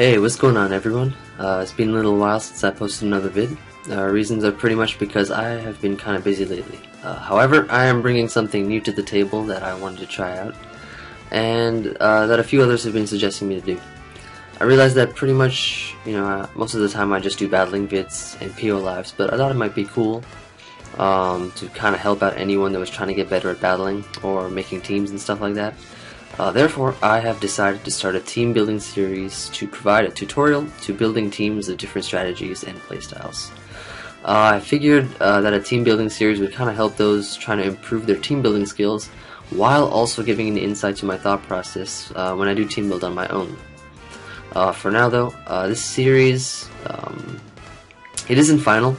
Hey, what's going on everyone? It's been a little while since I posted another vid. Reasons are pretty much because I have been kind of busy lately. However, I am bringing something new to the table that I wanted to try out, and that a few others have been suggesting me to do. I realized that pretty much, you know, most of the time I just do battling vids and PO lives, but I thought it might be cool to kind of help out anyone that was trying to get better at battling or making teams and stuff like that. Therefore, I have decided to start a team building series to provide a tutorial to building teams of different strategies and playstyles. I figured that a team building series would kind of help those trying to improve their team building skills while also giving an insight to my thought process when I do team build on my own. For now though, this series, it isn't final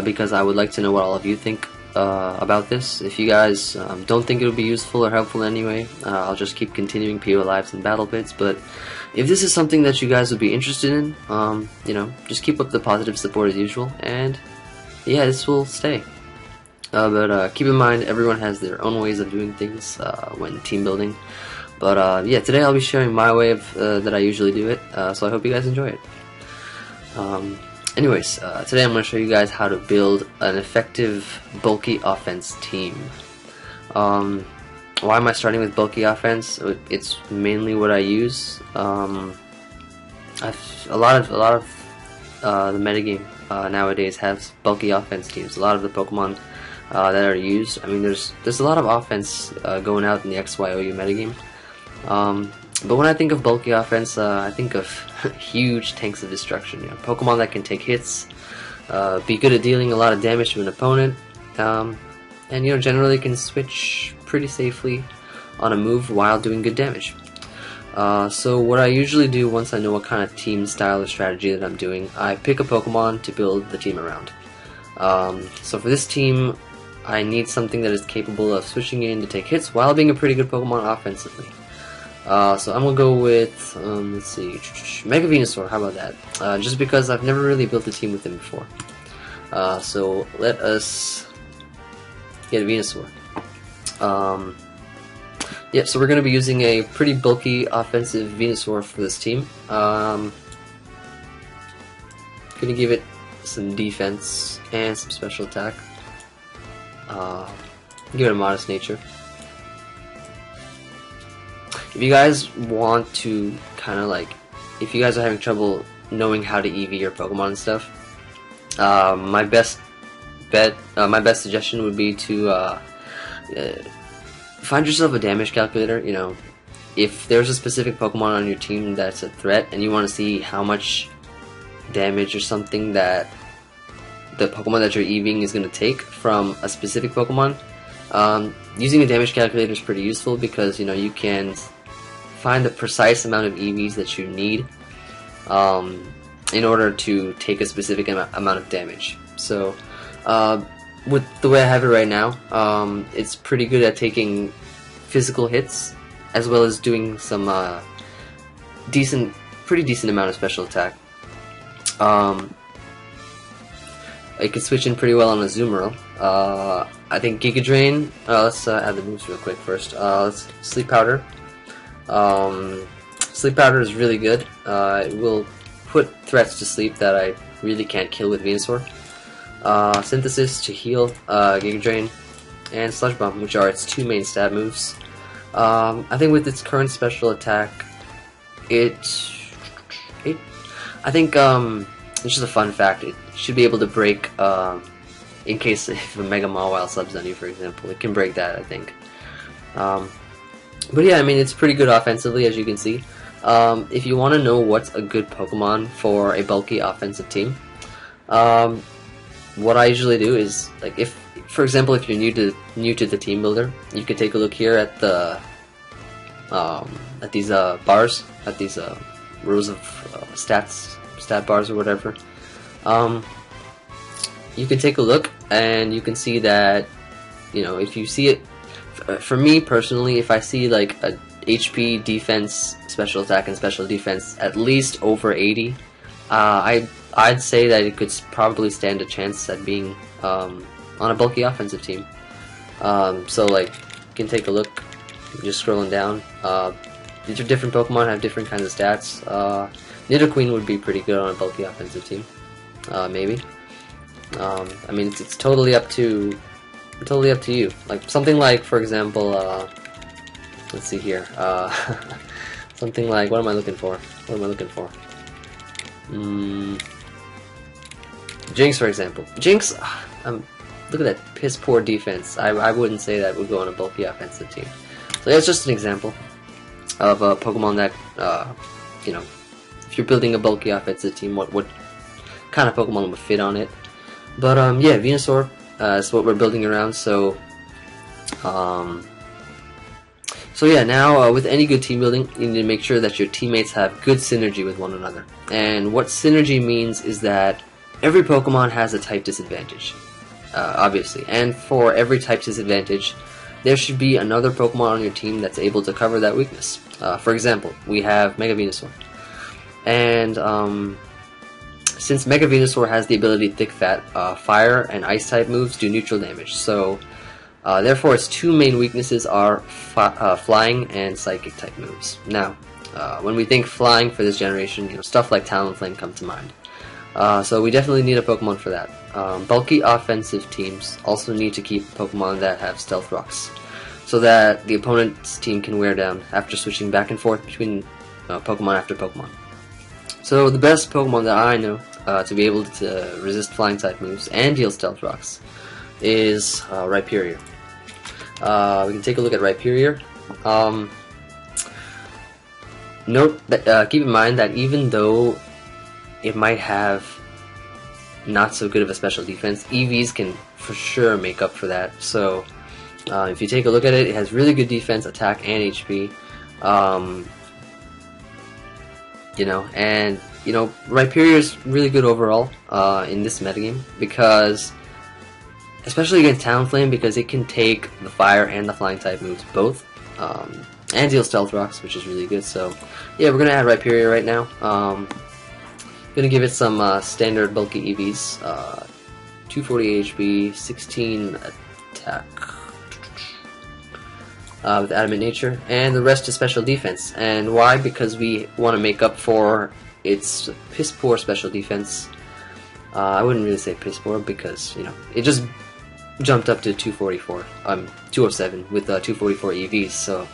because I would like to know what all of you think about this. If you guys don't think it will be useful or helpful anyway, I'll just keep continuing PO Lives and Battle Bits, but if this is something that you guys would be interested in, you know, just keep up the positive support as usual, and yeah, this will stay. But keep in mind, everyone has their own ways of doing things when team building, but yeah, today I'll be sharing my way of, that I usually do it, so I hope you guys enjoy it. Anyways, today I'm going to show you guys how to build an effective bulky offense team. Why am I starting with bulky offense? It's mainly what I use. A lot of the metagame nowadays has bulky offense teams. A lot of the Pokemon that are used. I mean, there's a lot of offense going out in the XYOU metagame. But when I think of bulky offense, I think of huge tanks of destruction, you know, Pokemon that can take hits, be good at dealing a lot of damage to an opponent, and you know, generally can switch pretty safely on a move while doing good damage. So what I usually do once I know what kind of team style or strategy that I'm doing, I pick a Pokemon to build the team around. So for this team, I need something that is capable of switching in to take hits while being a pretty good Pokemon offensively. So I'm gonna go with, let's see, Mega Venusaur, how about that? Just because I've never really built a team with him before. So let us get Venusaur. Yeah, so we're gonna be using a pretty bulky offensive Venusaur for this team. Gonna give it some defense and some special attack. Give it a modest nature. If you guys want to kind of like, if you guys are having trouble knowing how to EV your Pokemon and stuff, my best suggestion would be to find yourself a damage calculator. You know, if there's a specific Pokemon on your team that's a threat and you want to see how much damage or something that the Pokemon that you're EVing is going to take from a specific Pokemon, using a damage calculator is pretty useful because, you know, you can find the precise amount of EVs that you need in order to take a specific amount of damage. So with the way I have it right now, it's pretty good at taking physical hits as well as doing some pretty decent amount of special attack. It can switch in pretty well on a Azumarill. I think Giga Drain, let's add the moves real quick first. Let's Sleep Powder. Sleep Powder is really good. It will put threats to sleep that I really can't kill with Venusaur. Synthesis to heal, Giga Drain, and Sludge Bomb, which are its two main stab moves. I think with its current special attack, it's just a fun fact, it should be able to break, in case if a Mega Mawile subs on you, for example, it can break that, I think. But yeah, I mean, it's pretty good offensively, as you can see. If you want to know what's a good Pokemon for a bulky offensive team, what I usually do is, like, if, for example, if you're new to the team builder, you can take a look here at the at these bars, at these rows of stat bars or whatever. You can take a look, and you can see that, you know, if you see it, for me personally, if I see like a HP, defense, special attack, and special defense at least over 80, I'd say that it could probably stand a chance at being on a bulky offensive team. So like, you can take a look, just scrolling down, These are different Pokemon, have different kinds of stats. Nidoqueen would be pretty good on a bulky offensive team. Maybe. I mean, it's totally up to you. Like something like, for example, let's see here. Something like, what am I looking for? What am I looking for? Jinx, for example. Jinx, look at that piss poor defense. I wouldn't say that would go on a bulky offensive team. So that's just an example of a Pokemon that, you know, if you're building a bulky offensive team, what kind of Pokemon would fit on it? But yeah, Venusaur is what we're building around. So, yeah, now with any good team building, you need to make sure that your teammates have good synergy with one another. And what synergy means is that every Pokemon has a type disadvantage, obviously, and for every type disadvantage, there should be another Pokemon on your team that's able to cover that weakness. For example, we have Mega Venusaur, and since Mega Venusaur has the ability Thick Fat, fire and ice type moves do neutral damage, so therefore its two main weaknesses are flying and psychic type moves. Now, when we think flying for this generation, you know, stuff like Talonflame come to mind. So we definitely need a Pokemon for that. Bulky offensive teams also need to keep Pokemon that have Stealth Rocks, so that the opponent's team can wear down after switching back and forth between Pokemon after Pokemon. So the best Pokemon that I know to be able to resist flying type moves and deal Stealth Rocks is Rhyperior. We can take a look at Rhyperior. Note that, keep in mind that even though it might have not so good of a special defense, EVs can for sure make up for that. So if you take a look at it, it has really good defense, attack, and HP. You know, and you know, Rhyperior is really good overall in this metagame, because especially against Talonflame, because it can take the fire and the flying type moves both, and deal Stealth Rocks, which is really good. So yeah, we're gonna add Rhyperior right now. Gonna give it some standard bulky EVs, 240 HP, 16 attack with adamant nature, and the rest is special defense. And why? Because we want to make up for its piss poor special defense. I wouldn't really say piss poor, because you know, it just jumped up to 207 with 244 EVs. So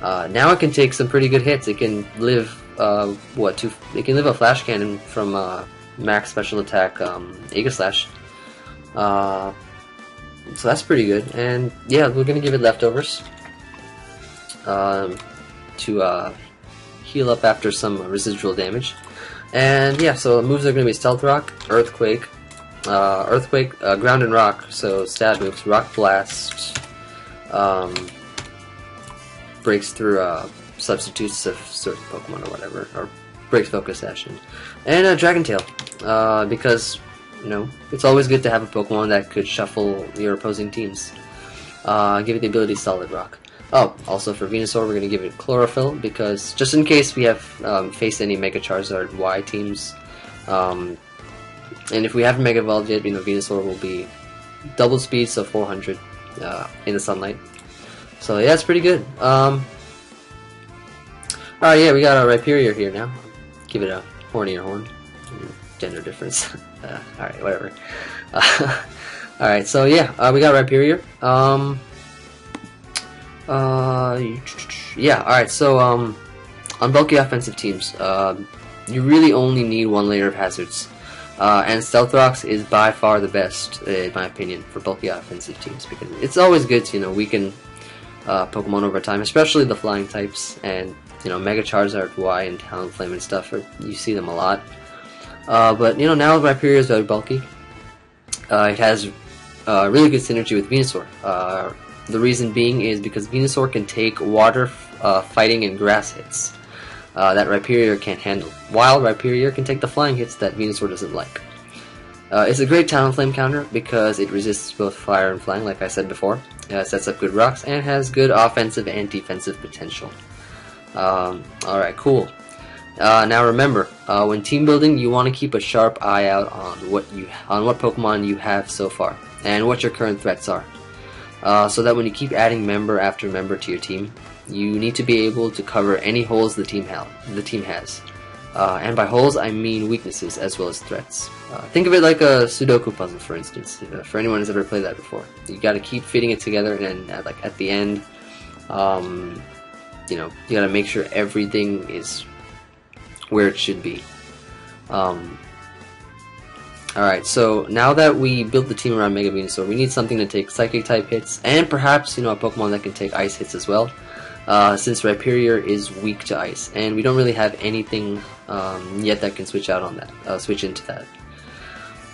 now it can take some pretty good hits. It can live. It can live a Flash Cannon from max special attack Aegislash. So that's pretty good. And yeah, we're gonna give it Leftovers to heal up after some residual damage. And yeah, so moves are gonna be Stealth Rock, Earthquake, Ground and Rock. So stab moves, Rock Blast, breaks through substitutes of certain Pokemon or whatever, or breaks focus action, and Dragon Tail, because you know, it's always good to have a Pokemon that could shuffle your opposing teams. Give it the ability Solid Rock. Oh, also for Venusaur, we're gonna give it Chlorophyll, because just in case we have faced any Mega Charizard Y teams, and if we haven't Mega Evolved yet, you know, Venusaur will be double speed, so 400 in the sunlight. So yeah, it's pretty good. Alright, yeah, we got our Rhyperior here now. Give it a hornier horn. Gender difference. Alright, whatever. Alright, so yeah, we got Rhyperior. Yeah, alright, so on bulky offensive teams, you really only need one layer of hazards. And Stealth Rocks is by far the best, in my opinion, for bulky offensive teams, because it's always good to, you know, weaken Pokemon over time, especially the flying types, and you know, Mega Charizard Y and Talonflame and stuff, you see them a lot. But you know, now Rhyperior is very bulky. It has really good synergy with Venusaur. The reason being is because Venusaur can take water, fighting, and grass hits that Rhyperior can't handle, while Rhyperior can take the flying hits that Venusaur doesn't like. It's a great Talonflame counter because it resists both fire and flying, like I said before. Sets up good rocks and has good offensive and defensive potential. Alright, cool. Now remember, when team building, you want to keep a sharp eye out on what Pokemon you have so far, and what your current threats are, so that when you keep adding member after member to your team, You need to be able to cover any holes the team has. And by holes, I mean weaknesses as well as threats. Think of it like a Sudoku puzzle, for instance, for anyone who's ever played that before. You gotta keep fitting it together, and like at the end, you know, you gotta make sure everything is where it should be. Alright, so now that we built the team around Mega Venusaur, we need something to take Psychic-type hits, and perhaps, you know, a Pokemon that can take Ice hits as well, since Rhyperior is weak to Ice, and we don't really have anything yet that can switch out on that, switch into that.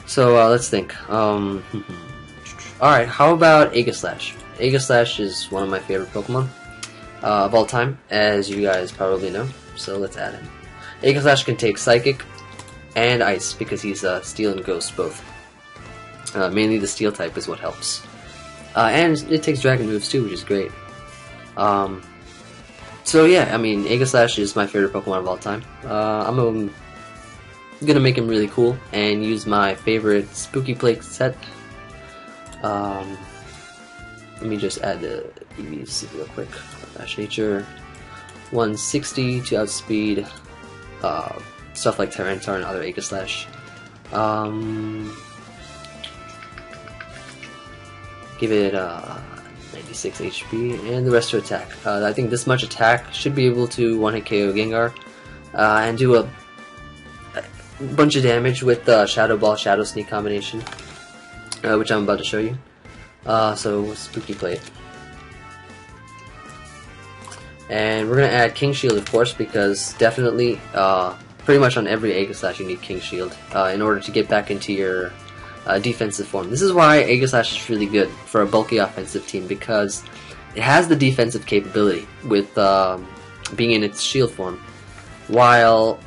So let's think. Alright, how about Aegislash? Aegislash is one of my favorite Pokemon of all time, as you guys probably know, so let's add him. Aegislash can take Psychic and Ice, because he's Steel and Ghost both. Mainly the Steel type is what helps. And it takes Dragon moves too, which is great. So yeah, I mean, Aegislash is my favorite Pokemon of all time. I'm gonna make him really cool, and use my favorite Spooky Play set. Let me just add the EVs real quick. Ash Nature, 160 to outspeed, stuff like Tyranitar and other Aegislash. Give it 96 HP and the rest are attack. I think this much attack should be able to one-hit KO Gengar and do a bunch of damage with the Shadow Ball, Shadow Sneak combination, which I'm about to show you. So Spooky Plate. And we're going to add King Shield, of course, because definitely pretty much on every Aegislash you need King Shield in order to get back into your defensive form. This is why Aegislash is really good for a bulky offensive team, because it has the defensive capability with being in its shield form, while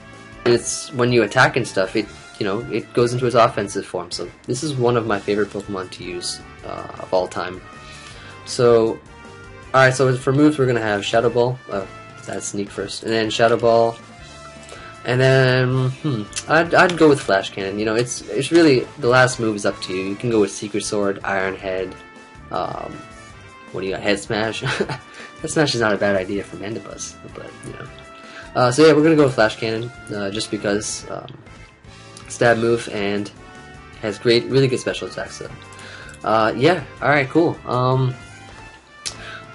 it's when you attack and stuff, it, you know, it goes into its offensive form. So this is one of my favorite Pokemon to use of all time. So. Alright, so for moves we're going to have Shadow Ball, that's Sneak first, and then Shadow Ball, and then, I'd go with Flash Cannon. You know, it's really, the last move is up to you. You can go with Secret Sword, Iron Head, what do you got, Head Smash? Head Smash is not a bad idea for Mandibuzz, but, you know. So yeah, we're going to go with Flash Cannon, just because, stab move, and has great, really good special attacks, so. Yeah, alright, cool.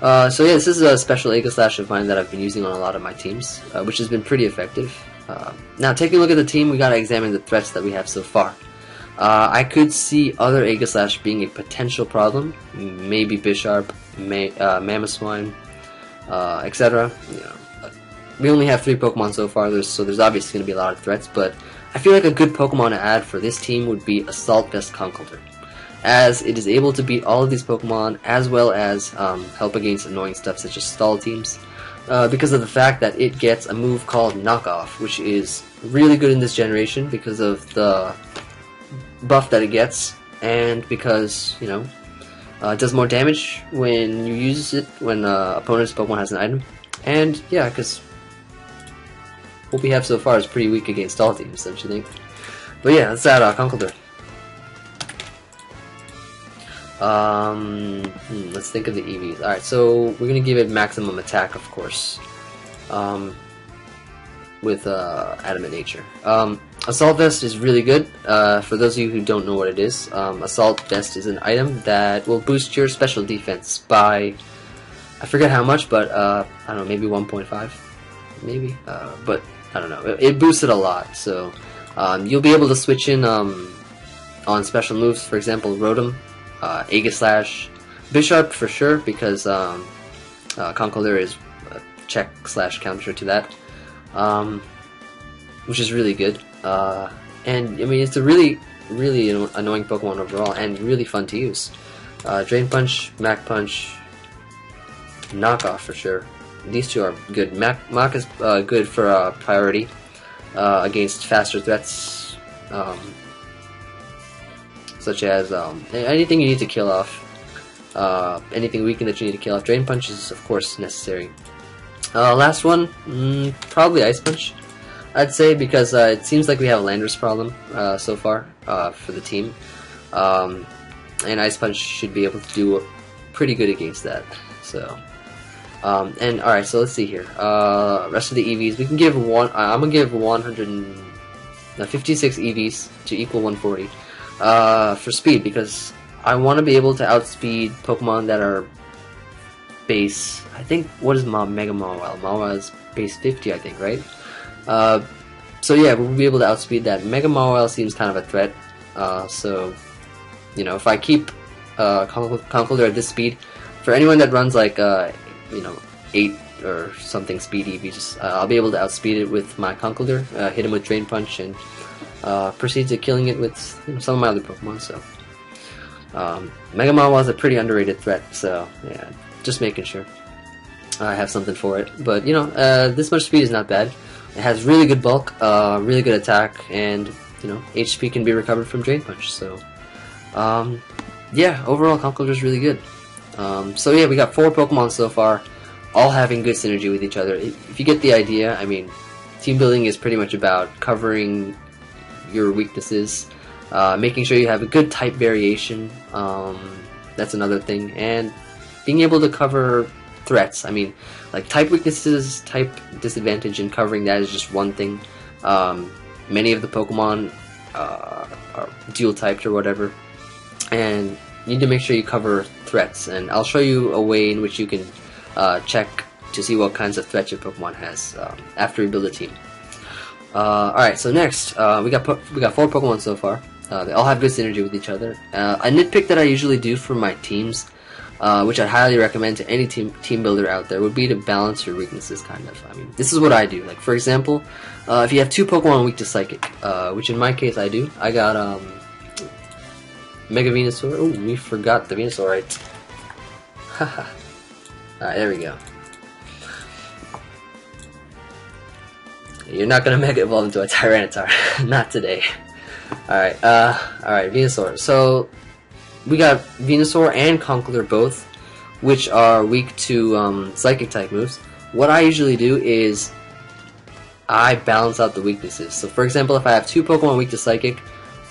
So yeah, this is a special Aegislash of mine that I've been using on a lot of my teams, which has been pretty effective. Now, taking a look at the team, we gotta examine the threats that we have so far. I could see other Aegislash being a potential problem, maybe Bisharp, Mamoswine, etc. You know, we only have 3 Pokemon so far, so there's obviously going to be a lot of threats, but I feel like a good Pokemon to add for this team would be Assault Vest Conkeldurr, as it is able to beat all of these Pokemon, as well as help against annoying stuff such as stall teams, because of the fact that it gets a move called Knock Off, which is really good in this generation because of the buff that it gets, and because, you know, it does more damage when you use it when opponent's Pokemon has an item. And yeah, because what we have so far is pretty weak against stall teams, don't you think? But yeah, let's add Conkeldurr. Let's think of the EVs. Alright, so we're going to give it maximum attack, of course, with Adamant Nature. Assault Vest is really good. For those of you who don't know what it is, Assault Vest is an item that will boost your special defense by, I forget how much, but I don't know, maybe 1.5? Maybe? But I don't know. It boosts it a lot, so you'll be able to switch in on special moves, for example, Rotom. Aegislash, Bisharp for sure, because Conkeldurr is a check/counter to that, which is really good. And I mean, it's a really, really annoying Pokemon overall, and really fun to use. Drain Punch, Mach Punch, Knock Off for sure. These two are good. Mach is good for priority against faster threats. Such as anything you need to kill off, anything weakened that you need to kill off. Drain Punch is, of course, necessary. Last one, probably Ice Punch, I'd say, because it seems like we have a Landorus problem so far for the team, and Ice Punch should be able to do pretty good against that. So And alright, so let's see here. Rest of the EVs, we can give one. I'm gonna give 156 EVs to equal 140 for speed, because I want to be able to outspeed Pokemon that are base. I think what is Mega Mawile? Mawile is base 50, I think, right? So yeah, we'll be able to outspeed that. Mega Mawile seems kind of a threat. So you know, if I keep Conkeldurr at this speed, for anyone that runs like you know, 8 or something speed EV, just I'll be able to outspeed it with my Conkeldurr, hit him with Drain Punch, and proceed to killing it with, you know, some of my other Pokemon. So Mega Mawile is a pretty underrated threat, so yeah, just making sure I have something for it. But you know, this much speed is not bad. It has really good bulk, really good attack, and you know, HP can be recovered from Drain Punch. So yeah, overall Conkeldurr is really good. So yeah, we got 4 Pokemon so far, all having good synergy with each other. If you get the idea, I mean, team building is pretty much about covering your weaknesses, making sure you have a good type variation, that's another thing, and being able to cover threats. I mean, like type weaknesses, type disadvantage, and covering that is just one thing. Many of the Pokemon are dual typed or whatever, and you need to make sure you cover threats, and I'll show you a way in which you can check to see what kinds of threats your Pokemon has after you build a team. Alright, so next, we got 4 Pokemon so far. They all have good synergy with each other. A nitpick that I usually do for my teams, which I highly recommend to any team builder out there, would be to balance your weaknesses, kind of. I mean, this is what I do. Like, for example, if you have 2 Pokemon weak to Psychic, which in my case I do, I got Mega Venusaur. Oh, we forgot the Venusaur, right? Haha. Alright, there we go. You're not gonna Mega Evolve into a Tyranitar. Not today. Alright, alright, Venusaur. So, we got Venusaur and Conkeldurr both, which are weak to Psychic-type moves. What I usually do is I balance out the weaknesses. So, for example, if I have 2 Pokemon weak to Psychic,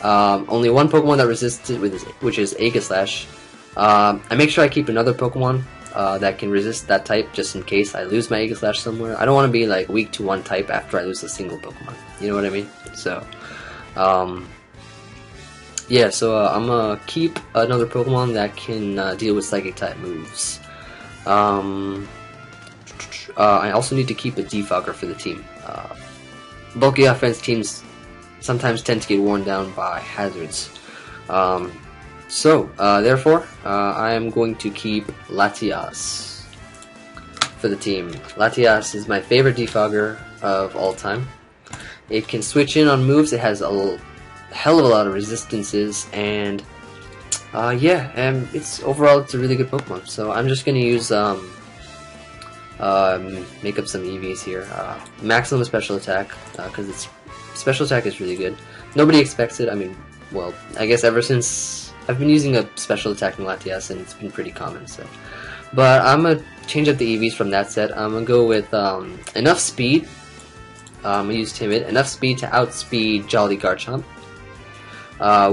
only one Pokemon that resists it, which is Aegislash. I make sure I keep another Pokemon that can resist that type, just in case I lose my Aegislash somewhere. I don't want to be like weak to one type after I lose a single Pokemon. You know what I mean? So, yeah. So I'm gonna keep another Pokemon that can deal with Psychic type moves. I also need to keep a Defogger for the team. Bulky offense teams sometimes tend to get worn down by hazards. So, therefore, I am going to keep Latias for the team. Latias is my favorite Defogger of all time. It can switch in on moves, it has a hell of a lot of resistances, and yeah, and it's overall, it's a really good Pokemon. So I'm just going to use, make up some EVs here. Maximum special attack, because it's special attack is really good. Nobody expects it. I mean, well, I guess ever since I've been using a special attack in Latias, and it's been pretty common. So, but I'm gonna change up the EVs from that set. I'm gonna go with enough speed. I'm gonna use Timid. Enough speed to outspeed Jolly Garchomp.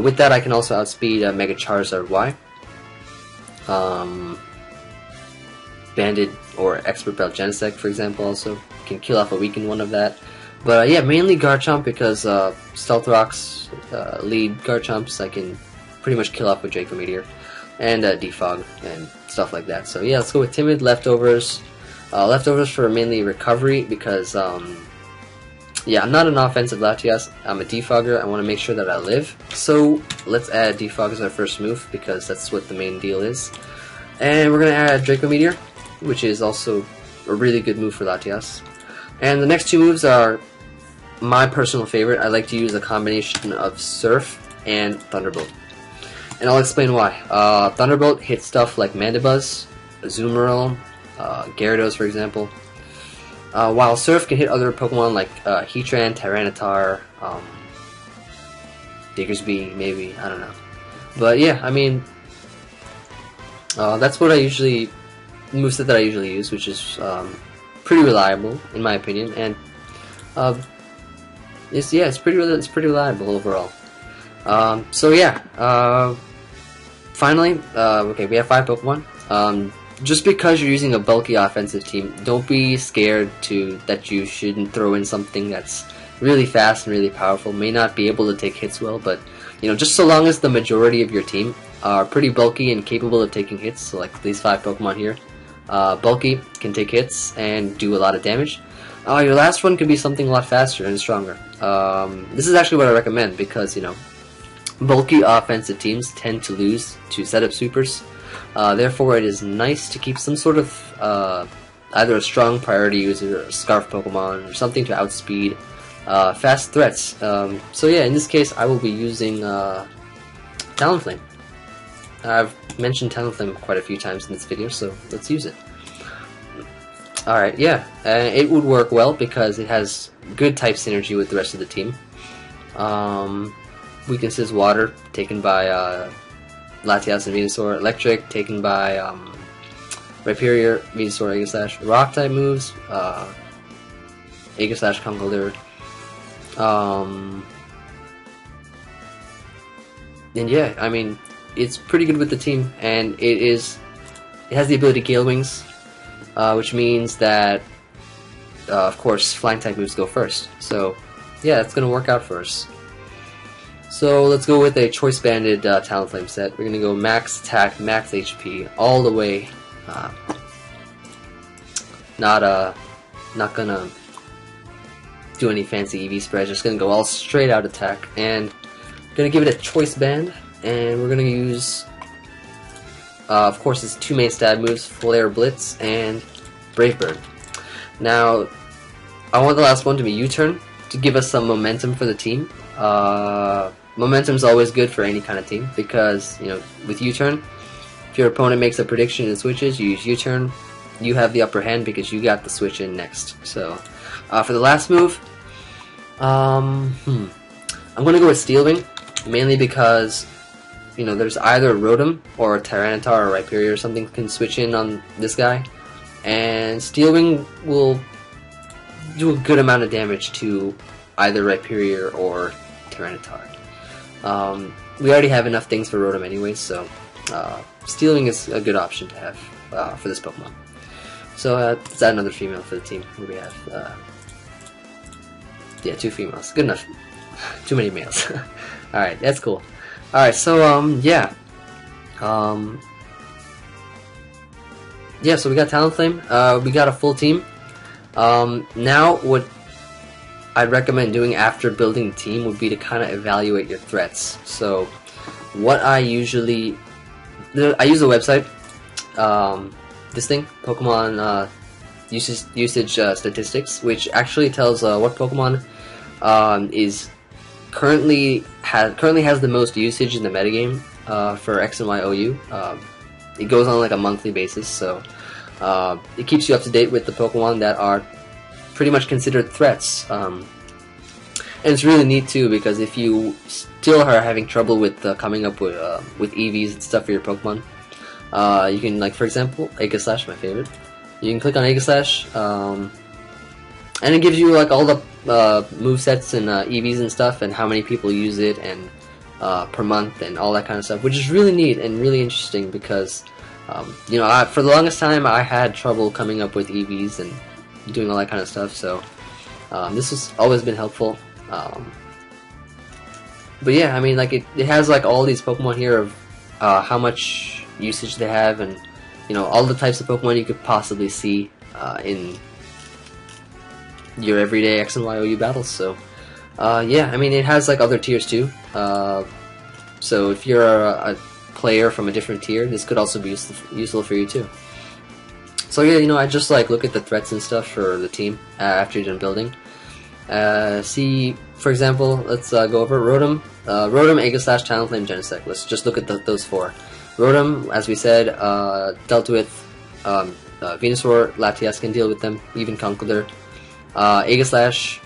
With that, I can also outspeed Mega Charizard Y. Banded or Expert Belt Genesect, for example, also can kill off a weakened one of that. But yeah, mainly Garchomp, because Stealth Rock's lead Garchomps I can pretty much kill off with Draco Meteor and Defog and stuff like that. So yeah, let's go with Timid, Leftovers. Leftovers for mainly recovery, because yeah, I'm not an offensive Latias, I'm a Defogger, I want to make sure that I live. So let's add Defog as our first move, because that's what the main deal is. And we're going to add Draco Meteor, which is also a really good move for Latias. And the next 2 moves are my personal favorite. I like to use a combination of Surf and Thunderbolt, and I'll explain why. Thunderbolt hits stuff like Mandibuzz, Azumarill, Gyarados, for example, while Surf can hit other Pokemon like Heatran, Tyranitar, Diggersby, maybe, I don't know. But yeah, I mean, that's what I usually, the moveset that I usually use, which is pretty reliable in my opinion, and it's pretty reliable overall. So yeah, finally, okay, we have 5 Pokemon. just because you're using a bulky offensive team, don't be scared that you shouldn't throw in something that's really fast and really powerful, may not be able to take hits well, but you know, just so long as the majority of your team are pretty bulky and capable of taking hits, so like these 5 Pokemon here, bulky, can take hits and do a lot of damage. Your last one can be something a lot faster and stronger. This is actually what I recommend, because you know, bulky offensive teams tend to lose to setup supers, therefore it is nice to keep some sort of either a strong priority user, or a Scarf Pokemon, or something to outspeed fast threats. So yeah, in this case I will be using Talonflame. I've mentioned Talonflame quite a few times in this video, so let's use it. Alright, yeah, it would work well because it has good type synergy with the rest of the team. Weaknesses: Water, taken by Latias and Venusaur; Electric, taken by Rhyperior, Venusaur, Aegislash; Rock type moves, Aegislash, Conkeldurr. And yeah, I mean, it's pretty good with the team, and it has the ability Gale Wings, which means that, of course, flying type moves go first. So yeah, that's gonna work out for us. So let's go with a Choice Banded Talonflame set. We're gonna go max attack, max HP, all the way. Not gonna do any fancy EV spreads, just gonna go all straight out attack, and gonna give it a Choice Band, and we're gonna use, of course, its two main stab moves, Flare Blitz and Brave Bird. Now, I want the last one to be U-turn, to give us some momentum for the team. Momentum's always good for any kind of team, because, you know, with U-turn, if your opponent makes a prediction and switches, you use U-turn, you have the upper hand because you got the switch in next. So, for the last move, I'm going to go with Steel Wing, mainly because, you know, there's either Rotom or Tyranitar or Rhyperior or something can switch in on this guy, and Steel Wing will do a good amount of damage to either Rhyperior or Tyranitar. We already have enough things for Rotom anyway, so Steel Wing is a good option to have for this Pokemon. So let's add another female for the team. Who do we have? Yeah, 2 females. Good enough. Too many males. Alright, that's cool. Alright, so yeah. So we got Talonflame. We got a full team. Now what I'd recommend doing after building the team would be to kind of evaluate your threats. So what I usually... I use a website. This thing, Pokemon usage statistics, which actually tells what Pokemon is currently has the most usage in the metagame for X and Y OU. It goes on like a monthly basis, so it keeps you up to date with the Pokemon that are pretty much considered threats. And it's really neat too, because if you still are having trouble with coming up with EVs and stuff for your Pokemon, you can, like, for example, Aegislash, my favorite. You can click on Aegislash, and it gives you, like, all the movesets and EVs and stuff, and how many people use it, and per month, and all that kind of stuff, which is really neat and really interesting, because, you know, for the longest time, I had trouble coming up with EVs and doing all that kind of stuff, so this has always been helpful. But yeah, I mean, like, it has, like, all these Pokemon here of how much usage they have, and you know, all the types of Pokemon you could possibly see in your everyday X and Y OU battles. So yeah, I mean, it has like other tiers too, so if you're a player from a different tier, this could also be useful for you too. So yeah, you know, I just like look at the threats and stuff for the team after you're done building. See, for example, let's go over Rotom, Aegislash, Talonflame, Genesect. Let's just look at those 4. Rotom, as we said, dealt with Venusaur, Latias can deal with them, even Conkeldurr. Aegislash,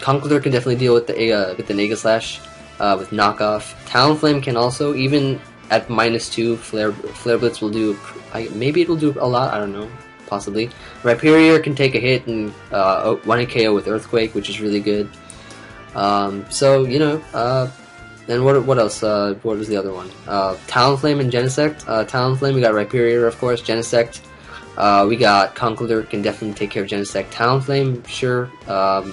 Conkeldurr can definitely deal with the an Aegislash, with Knock Off. Talonflame can also, even at -2, Flare Blitz will do, maybe it will do a lot, I don't know, possibly. Rhyperior can take a hit and 1-hit KO with Earthquake, which is really good. So, you know, Then what else? What was the other one? Talonflame and Genesect. Talonflame, we got Rhyperior, of course. Genesect, we got Conkeldurr, can definitely take care of Genesect. Talonflame, sure. I'm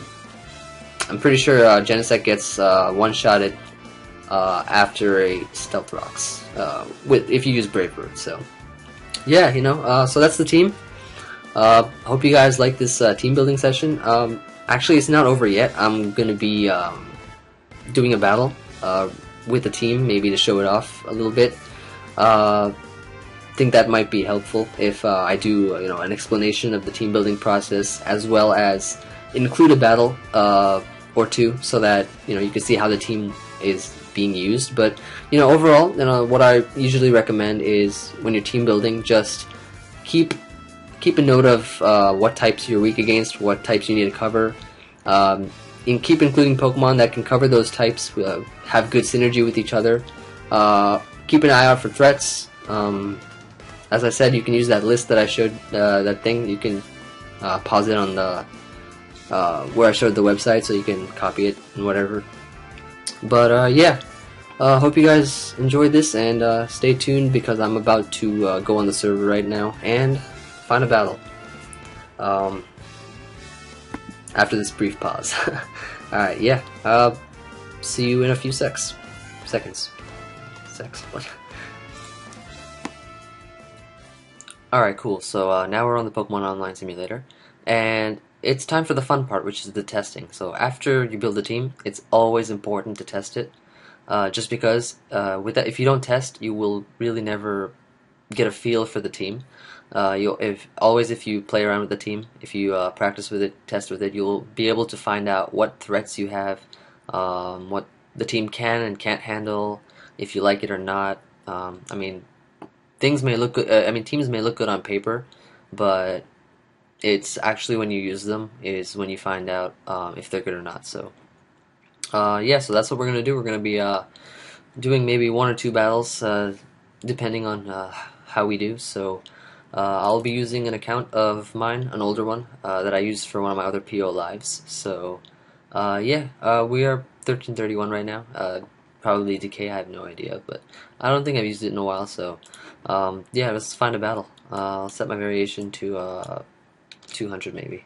pretty sure Genesect gets one-shotted after a Stealth Rocks, if you use Brave Bird. So, yeah, you know, so that's the team. Hope you guys like this team building session. Actually, it's not over yet. I'm going to be doing a battle with the team, maybe to show it off a little bit. Think that might be helpful if I do, you know, an explanation of the team building process, as well as include a battle or two, so that you know you can see how the team is being used. But you know, overall, you know, what I usually recommend is when you're team building, just keep a note of what types you're weak against, what types you need to cover. And keep including Pokemon that can cover those types, have good synergy with each other. Keep an eye out for threats. As I said, you can use that list that I showed, that thing. You can pause it on the where I showed the website, so you can copy it and whatever. But yeah, hope you guys enjoyed this, and stay tuned, because I'm about to go on the server right now and find a battle. After this brief pause. Alright, yeah. See you in a few secs. Seconds. Secs. What? Alright, cool. So now we're on the Pokemon Online Simulator. And it's time for the fun part, which is the testing. So after you build a team, it's always important to test it. Just because with that, if you don't test, you will really never get a feel for the team. If you play around with the team, if you practice with it, test with it, you'll be able to find out what threats you have, what the team can and can't handle, if you like it or not. I mean, things may look good, teams may look good on paper, but it's actually when you use them is when you find out if they're good or not. So yeah, so that's what we're gonna do. We're gonna be doing maybe 1 or 2 battles, depending on how we do. So I'll be using an account of mine, an older one, that I used for one of my other PO lives. So, yeah, we are 1331 right now. Probably Decay, I have no idea, but I don't think I've used it in a while. So, yeah, let's find a battle. I'll set my variation to 200 maybe,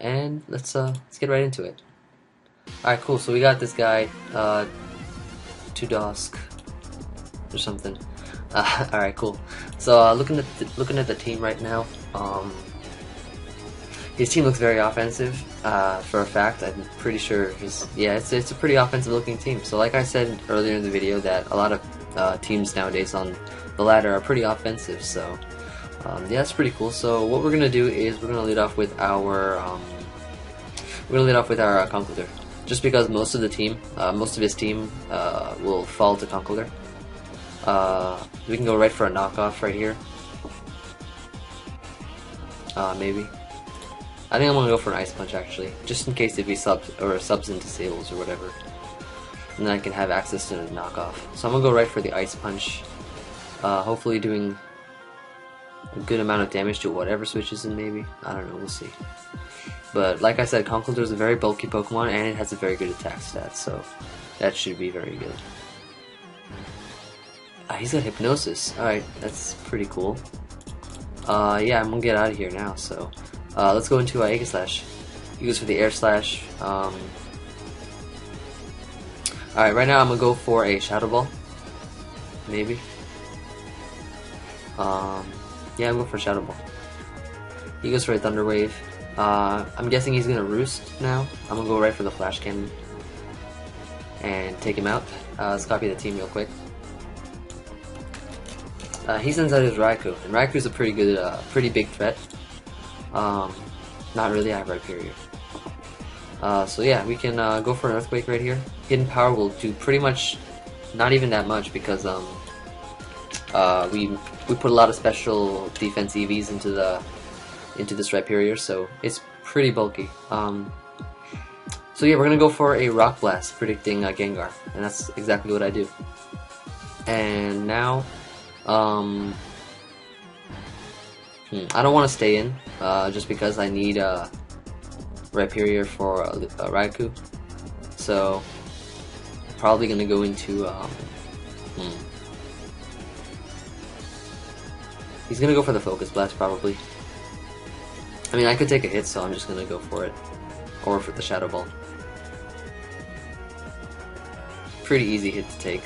and let's get right into it. All right, cool. So we got this guy, Tudosk or something. All right, cool. So looking at the team right now, his team looks very offensive. For a fact, I'm pretty sure it's a pretty offensive looking team. So like I said earlier in the video, that a lot of teams nowadays on the ladder are pretty offensive. So yeah, that's pretty cool. So what we're gonna do is we're gonna lead off with our Conkeldurr, just because most of his team will fall to Conkeldurr. We can go right for a knockoff right here. Maybe. I think I'm gonna go for an Ice Punch actually, just in case if he subs and disables or whatever. And then I can have access to the knockoff. So I'm gonna go right for the Ice Punch. Hopefully doing a good amount of damage to whatever switches in maybe. I don't know, we'll see. But like I said, Conkeldurr is a very bulky Pokemon and it has a very good attack stat, so that should be very good. He's got Hypnosis. Alright, that's pretty cool. Yeah, I'm gonna get out of here now, so let's go into Aegislash. He goes for the Air Slash. Alright, right now I'm gonna go for a Shadow Ball. Maybe. Yeah, I'm going for a Shadow Ball. He goes for a Thunder Wave. I'm guessing he's gonna Roost now. I'm gonna go right for the Flash Cannon and take him out. Let's copy the team real quick. He sends out his Raikou, and Raikou's a pretty good, pretty big threat. Not really, I have Rhyperior. So yeah, we can go for an Earthquake right here. Hidden Power will do pretty much, not even that much, because we put a lot of special defense EVs into this Rhyperior, so it's pretty bulky. So yeah, we're gonna go for a Rock Blast, predicting Gengar, and that's exactly what I do. And now. I don't want to stay in, just because I need Rhyperior for Raikou. So probably gonna go into he's gonna go for the Focus Blast probably. I mean, I could take a hit, so I'm just gonna go for it, or for the Shadow Ball. Pretty easy hit to take.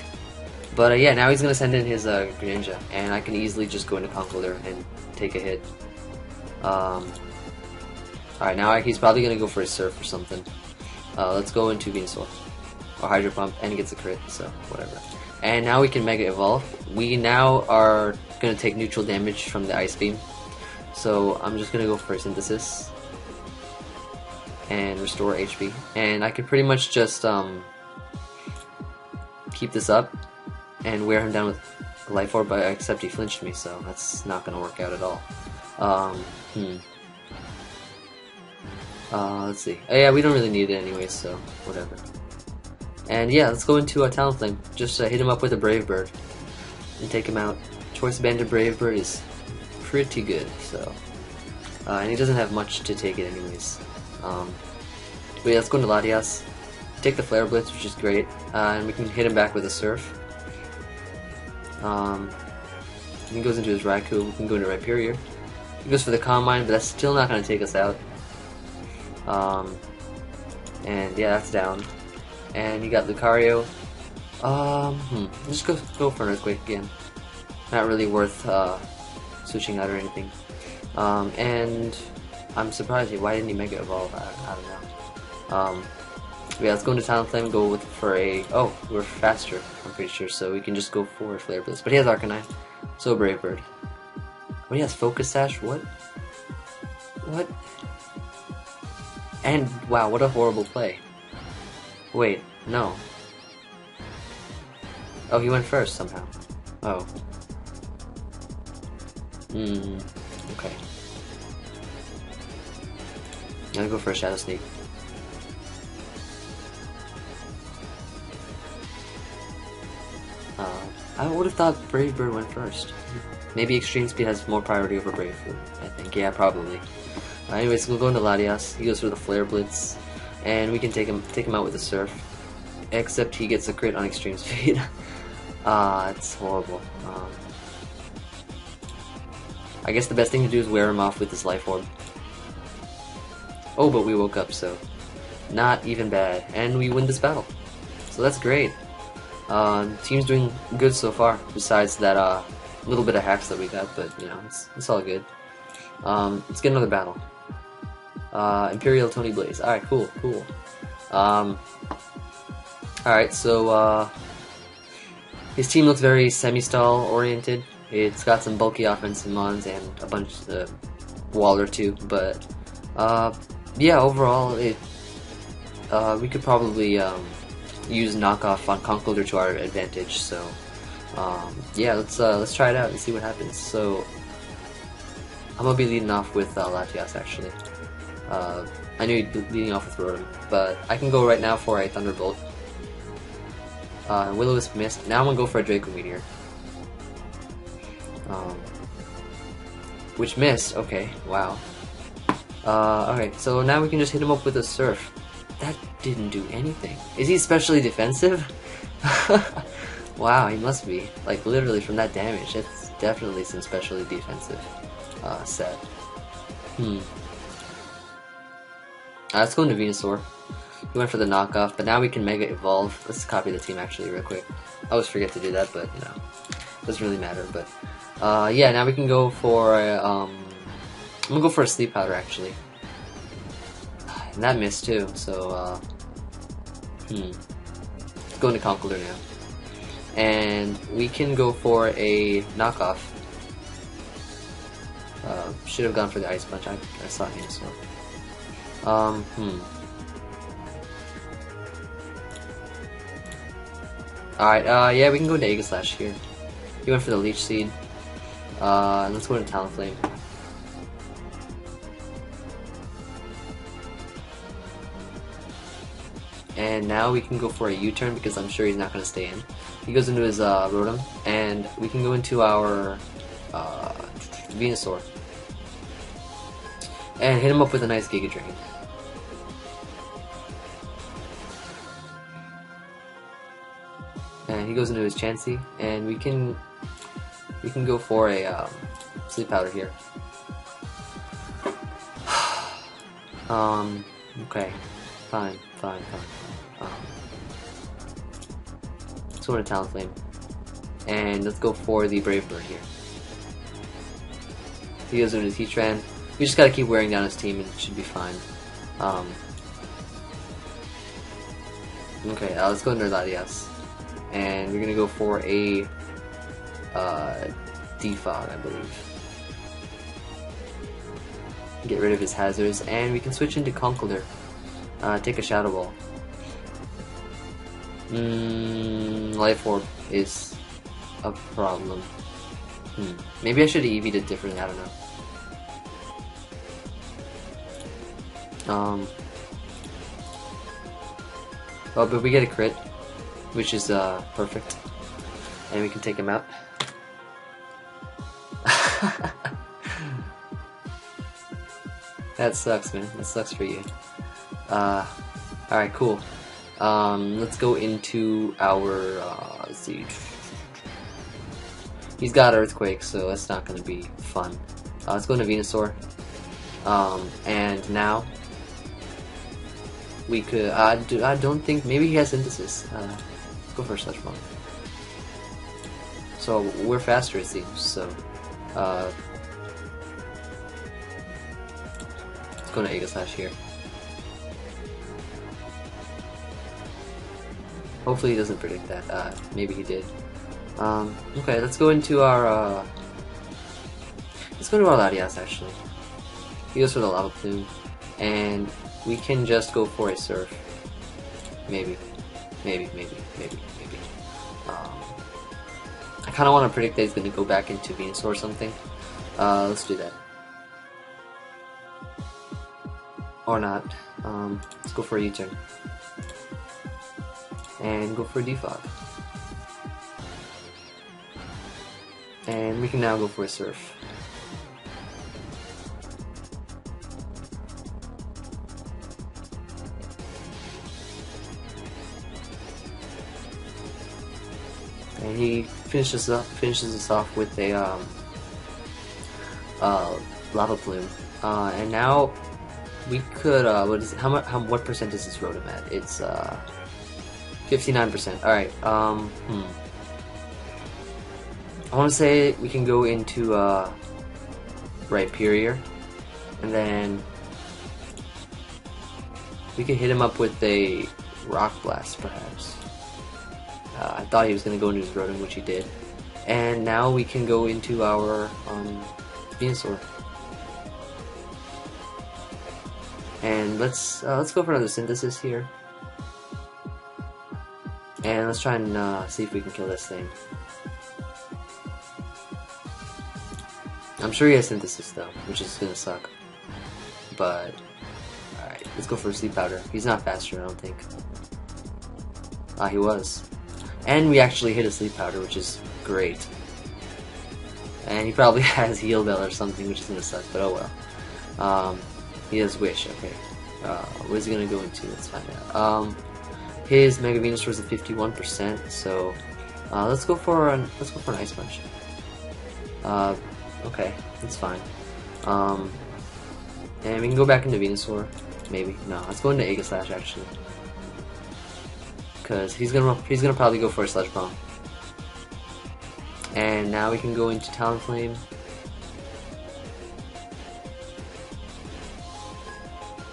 But yeah, now he's gonna send in his Greninja, and I can easily just go into Conkeldurr and take a hit. Alright, now he's probably gonna go for his Surf or something. Let's go into Venusaur. Or Hydro Pump, and he gets a crit, so whatever. And now we can Mega Evolve. We now are gonna take neutral damage from the Ice Beam. So I'm just gonna go for Synthesis. And restore HP. And I can pretty much just keep this up and wear him down with Life Orb, but except he flinched me, so that's not gonna work out at all. Let's see. Oh yeah, we don't really need it anyway, so whatever. And yeah, let's go into Talonflame. Just hit him up with a Brave Bird and take him out. Choice Band to Brave Bird is pretty good, so. And he doesn't have much to take it anyways. But yeah, let's go into Latias. Take the Flare Blitz, which is great, and we can hit him back with a Surf. He goes into his Raikou, we can go into Rhyperior. He goes for the Calm Mind, but that's still not going to take us out. And yeah, that's down. And he got Lucario. Just go for an Earthquake again. Not really worth switching out or anything. And I'm surprised, why didn't he Mega Evolve? I don't know. Yeah, let's go into Talonflame, go with for a... Oh, we're faster, I'm pretty sure, so we can just go for Flare Blitz. But he has Arcanine, so Brave Bird. When he has Focus Sash, what? What? And, wow, what a horrible play. Wait, no. Oh, he went first somehow. Oh. Okay. I'm gonna go for a Shadow Sneak. I would have thought Brave Bird went first. Maybe Extreme Speed has more priority over Brave Bird, I think. Yeah, probably. Anyways, we'll go into Latias. He goes for the Flare Blitz, and we can take him out with a Surf. Except he gets a crit on Extreme Speed. It's horrible. I guess the best thing to do is wear him off with this Life Orb. Oh, but we woke up, so not even bad, and we win this battle. So that's great. Team's doing good so far, besides that little bit of hacks that we got, but you know, it's all good. Let's get another battle. Imperial Tony Blaze. Alright, cool. Alright, so his team looks very semi-stall oriented. It's got some bulky offensive mons and a bunch of wall or two, but yeah, overall it we could probably use Knock Off on Conkeldurr to our advantage, so yeah, let's try it out and see what happens. So I'm gonna be leading off with Latias actually. I knew he'd be leading off with Rotom, but I can go right now for a Thunderbolt. Will-O-Wisp missed. Now I'm gonna go for a Draco Meteor, which missed. Okay, wow. Alright, so now we can just hit him up with a Surf. That didn't do anything. Is he especially defensive? Wow, he must be. Like, literally from that damage, it's definitely some specially defensive set. Let's go into Venusaur. We went for the Knock Off, but now we can Mega Evolve. Let's copy the team actually real quick. I always forget to do that, but you know, doesn't really matter. But yeah, now we can go for I'm gonna go for a Sleep Powder actually. And that missed too, so, let's go into Conkeldurr now. And we can go for a Knock Off. Should have gone for the Ice Punch, I saw him as well. Alright, yeah, we can go into Aegislash here. He went for the Leech Seed. Let's go into Talonflame. And now we can go for a U-turn because I'm sure he's not going to stay in. He goes into his Rotom, and we can go into our Venusaur. And hit him up with a nice Giga Drain. and he goes into his Chansey, and we can go for a Sleep Powder here. Okay, fine. Let's go to Talonflame, and let's go for the Brave Bird here. He goes into his Heatran. We just gotta keep wearing down his team, and it should be fine. Okay, let's go into Latias, and we're gonna go for a Defog, I believe. Get rid of his hazards, and we can switch into Conkeldurr. Take a Shadow Ball. Life Orb is a problem. Maybe I should have EV'd it differently, I don't know. Oh, but we get a crit, which is perfect. And we can take him out. That sucks, man. That sucks for you. Alright, cool. Let's go into our, let's see. He's got Earthquake, so that's not going to be fun. Let's go into Venusaur. And now, we could, I don't think, maybe he has Synthesis. Go for a Sludge Bomb. So, we're faster, it seems, so, let's go to Aegislash here. Hopefully he doesn't predict that, maybe he did. Okay, let's go into our, let's go to our Latias, actually. He goes for the Lava Plume, and we can just go for a Surf. Maybe. I kind of want to predict that he's going to go back into Venusaur or something. Let's do that. Or not. Let's go for a U-turn. And go for a Defog. And we can now go for a Surf. And he finishes us off with a Lava Plume. And now we could what percent is this Rotom at? It's 59%. All right. I want to say we can go into Rhyperior, and then we could hit him up with a Rock Blast, perhaps. I thought he was going to go into his Rotom, which he did. And now we can go into our Venusaur. And let's go for another Synthesis here. And let's try and see if we can kill this thing. I'm sure he has Synthesis though, which is going to suck. But, alright, let's go for a Sleep Powder. He's not faster, I don't think. Ah, he was. And we actually hit a Sleep Powder, which is great. And he probably has Heal Bell or something, which is going to suck, but oh well. He has Wish, okay. What is he going to go into? Let's find out. His Mega Venusaur is at 51%, so let's go for an Ice Punch. Okay, that's fine. And we can go back into Venusaur, maybe. No, let's go into Aegislash actually. Because he's gonna probably go for a Sludge Bomb. And now we can go into Talonflame.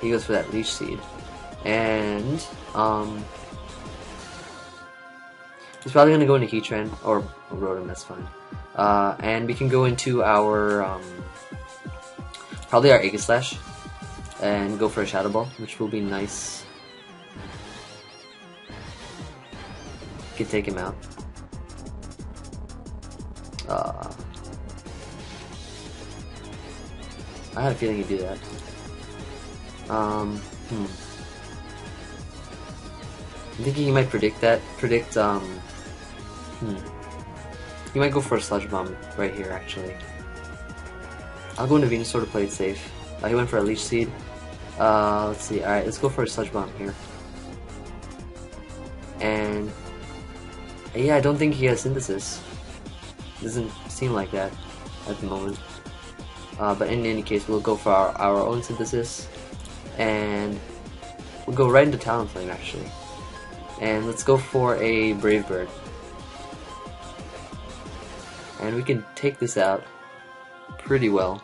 He goes for that Leech Seed. And he's probably gonna go into Heatran or Rotom, that's fine. And we can go into our probably our Aegislash and go for a Shadow Ball, which will be nice. Could take him out. I had a feeling he'd do that. I'm thinking he might he might go for a Sludge Bomb right here, actually. I'll go into Venusaur to play it safe. He went for a Leech Seed. Let's see. Alright, let's go for a Sludge Bomb here. And Yeah, I don't think he has Synthesis. Doesn't seem like that at the moment. But in any case, we'll go for our own Synthesis, and we'll go right into Talonflame actually. And let's go for a Brave Bird. And we can take this out pretty well.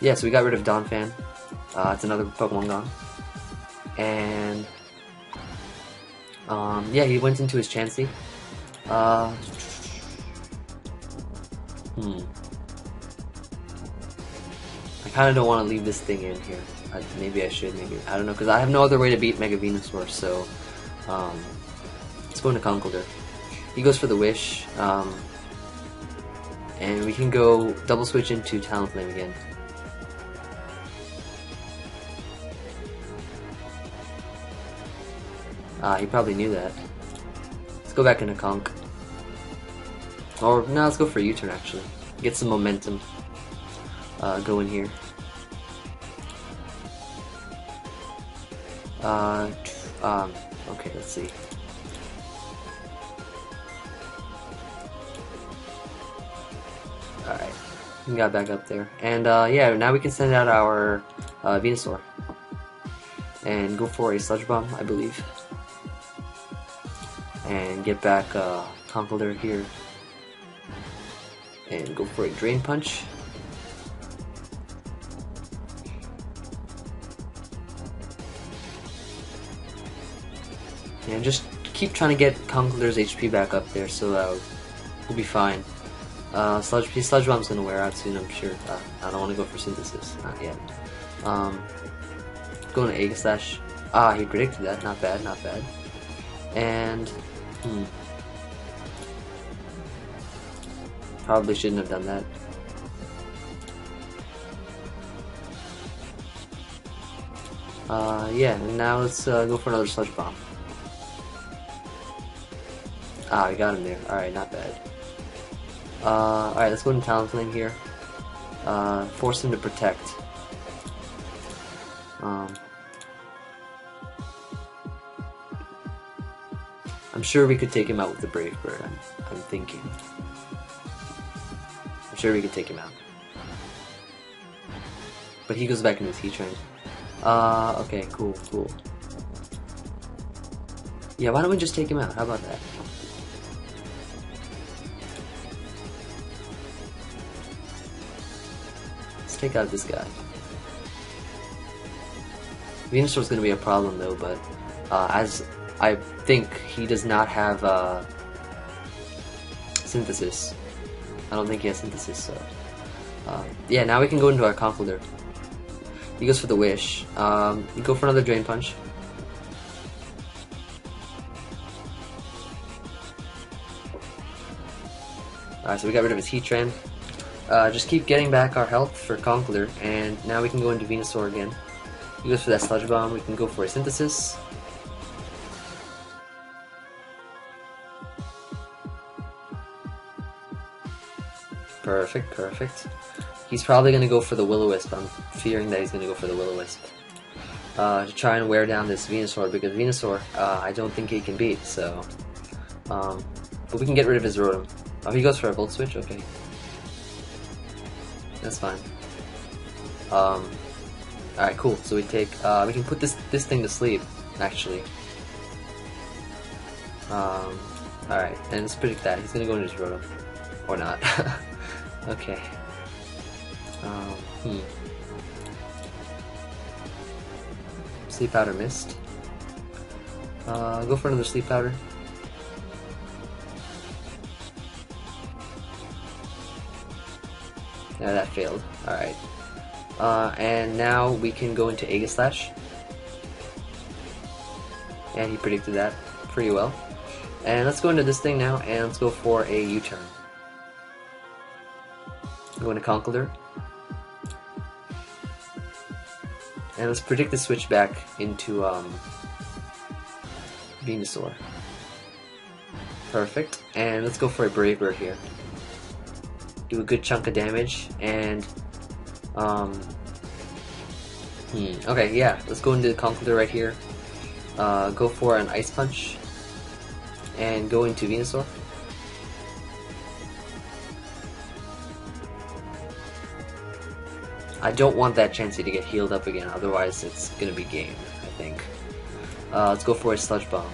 Yeah, so we got rid of Donphan. It's another Pokemon gone. And yeah, he went into his Chansey. I kind of don't want to leave this thing in here. Maybe I should, maybe. I don't know, because I have no other way to beat Mega Venusaur, so... let's go into Conkeldurr. He goes for the Wish, and we can go double switch into Talonflame again. He probably knew that. Let's go back into Conk. Or, no, let's go for U-turn, actually. Get some momentum going here. Okay, let's see. Alright, we got back up there. And yeah, now we can send out our Venusaur. And go for a Sludge Bomb, I believe. And get back Conkeldurr here. And go for a Drain Punch. And just keep trying to get Conkeldurr's HP back up there, so we'll be fine. Sludge Bomb's gonna wear out soon, I'm sure. I don't want to go for Synthesis, not yet. Going to Aegislash. Ah, he predicted that. Not bad, not bad. And probably shouldn't have done that. Yeah. And now let's go for another Sludge Bomb. Ah, we got him there. Alright, not bad. Alright, let's go into Talonflame here. Force him to protect. I'm sure we could take him out with the Brave Bird, I'm thinking. I'm sure we could take him out. But he goes back into his Heat Train. Okay, cool, cool. Yeah, why don't we just take him out? How about that? Take out this guy. Venusaur's gonna be a problem though, but as I think he does not have Synthesis. I don't think he has Synthesis, so yeah, now we can go into our Conkeldurr. He goes for the Wish. We go for another Drain Punch. Alright, so we got rid of his Heatran. Just keep getting back our health for Conkeldurr, and now we can go into Venusaur again. He goes for that Sludge Bomb, we can go for a Synthesis. Perfect, perfect. He's probably going to go for the Will-O-Wisp. I'm fearing that he's going to go for the Will-O-Wisp. To try and wear down this Venusaur, because Venusaur, I don't think he can beat, so... but we can get rid of his Rotom. Oh, he goes for a Volt Switch? Okay. That's fine. Alright, cool. So we take, we can put this thing to sleep, actually. Alright, and let's predict that. He's gonna go into his Rotom. Or not. Okay. Sleep Powder missed. Go for another Sleep Powder. Yeah, that failed. Alright. And now we can go into Aegislash. And he predicted that pretty well. And let's go into this thing now, and let's go for a U-turn. Go into Conkeldurr. And let's predict the switch back into Venusaur. Perfect. And let's go for a Brave Bird here. Do a good chunk of damage, and okay, yeah, let's go into the Conkeldurr right here, go for an Ice Punch and go into Venusaur. I don't want that Chansey to get healed up again, otherwise it's gonna be game, I think. Let's go for a Sludge Bomb.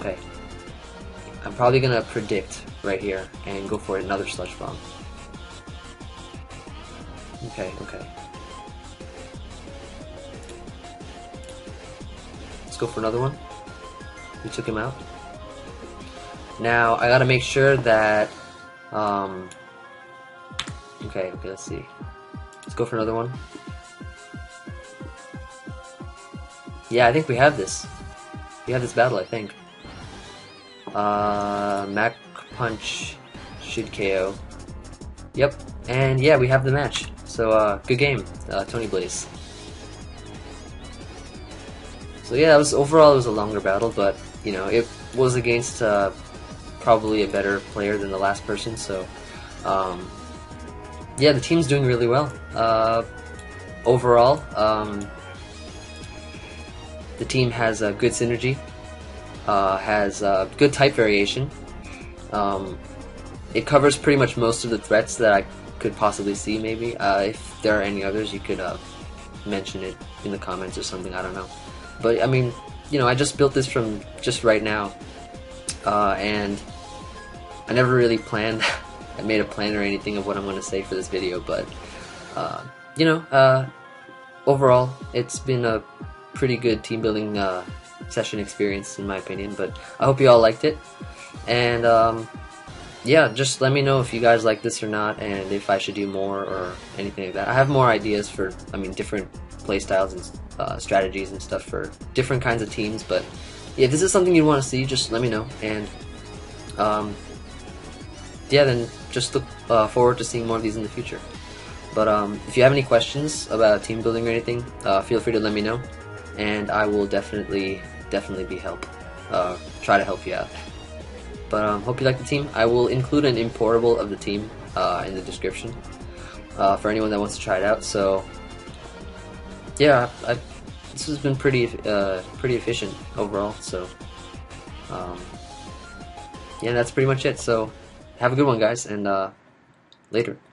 Okay. I'm probably gonna predict right here and go for another Sludge Bomb. Okay. Let's go for another one. We took him out. Now, I gotta make sure that okay, let's see. Let's go for another one. Yeah, I think we have this. We have this battle, I think. Mac Punch should KO. Yep, and yeah, we have the match. So, good game, Tony Blaze. So yeah, overall it was a longer battle, but, you know, it was against, probably a better player than the last person, so yeah, the team's doing really well overall. The team has a good synergy, has a good type variation. It covers pretty much most of the threats that I could possibly see. Maybe if there are any others, you could mention it in the comments or something, I don't know. But I mean, you know, I just built this from just right now. And I never really planned, I made a plan or anything of what I'm going to say for this video, but, you know, overall, it's been a pretty good team building, session experience in my opinion, but I hope you all liked it, and, yeah, just let me know if you guys like this or not, and if I should do more or anything like that. I have more ideas for, I mean, different playstyles and, strategies and stuff for different kinds of teams, but if this is something you want to see, just let me know, and yeah, then just look forward to seeing more of these in the future. But if you have any questions about team building or anything, feel free to let me know, and I will definitely be try to help you out. But hope you like the team. I will include an importable of the team in the description for anyone that wants to try it out. So yeah, this has been pretty efficient overall, so yeah, that's pretty much it. So have a good one, guys, and later.